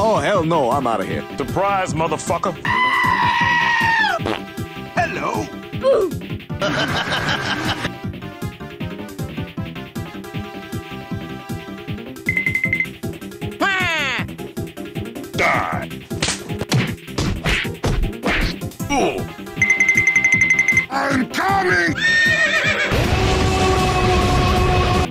Oh, hell no, I'm out of here. Surprise, motherfucker. Hello. Die. Ooh. I'm coming.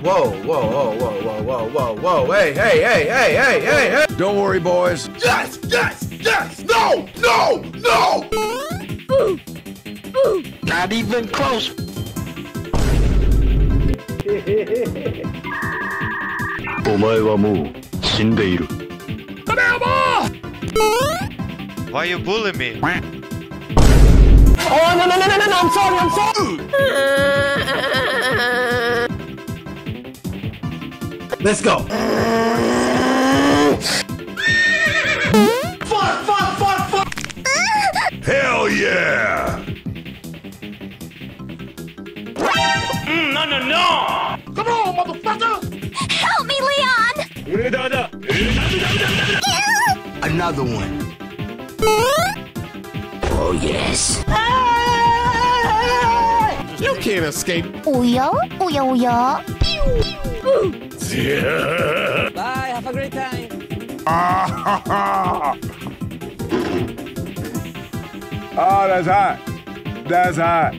Whoa, whoa, whoa, whoa, whoa, whoa, whoa, whoa, hey, hey, hey, hey, hey, hey, hey! Don't worry, boys. Yes, yes, yes! No, no, no! Ooh. Ooh. Not even close. Why are you bullying me? Oh, no, no, no, no, no, no, I'm sorry, I'm sorry! Let's go! Fuck, fuck, fuck, fuck! Hell yeah! No, no, no! Come on, motherfucker! Help me, Leon! Another one. Oh, yes. You can't escape. Uyo, uyo, uyo. Bye, have a great time. Oh, that's hot. That's hot.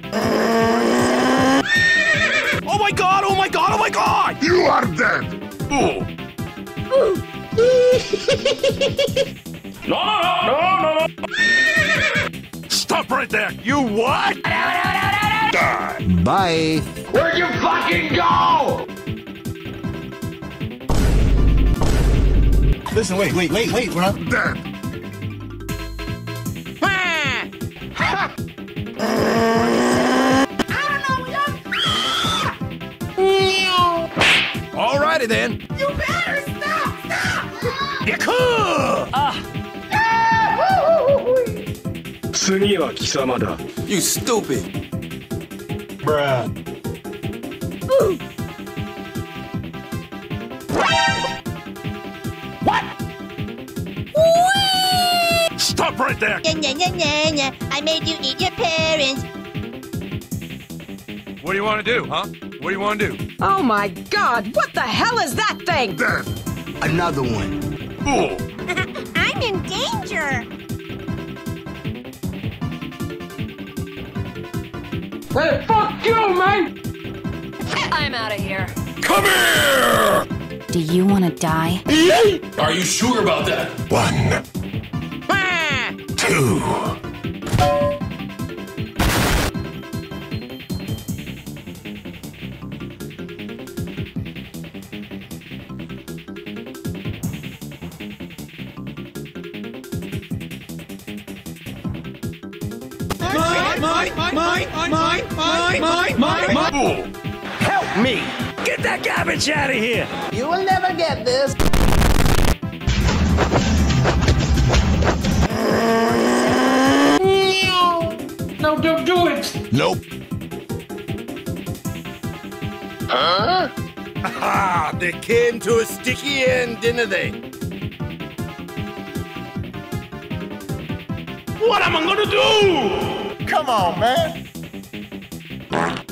Oh, my God. Oh, my God. Oh, my God. You are dead. Ooh. No, no, no, no, no! Stop right there! You what? No, no, no, no, no. Die. Bye. Where'd you fucking go? Listen, wait, wait, wait, wait, we're not dead. I don't know, we don't. Alrighty then. You better stop! Stop! Yeah, cool! You stupid. Bruh. Ooh. What? Whee! Stop right there. Nah, nah, nah, nah, nah. I made you eat your parents. What do you want to do, huh? What do you want to do? Oh my God, what the hell is that thing? There. Another one. Ooh. I'm in danger. Hey, fuck you, man! I'm out of here. Come here! Do you want to die? Are you sure about that? 1, 2. My. Help me! Get that garbage out of here! You will never get this! No, don't do it! Nope. Huh? Aha! They came to a sticky end, didn't they? What am I gonna do? Come on, man!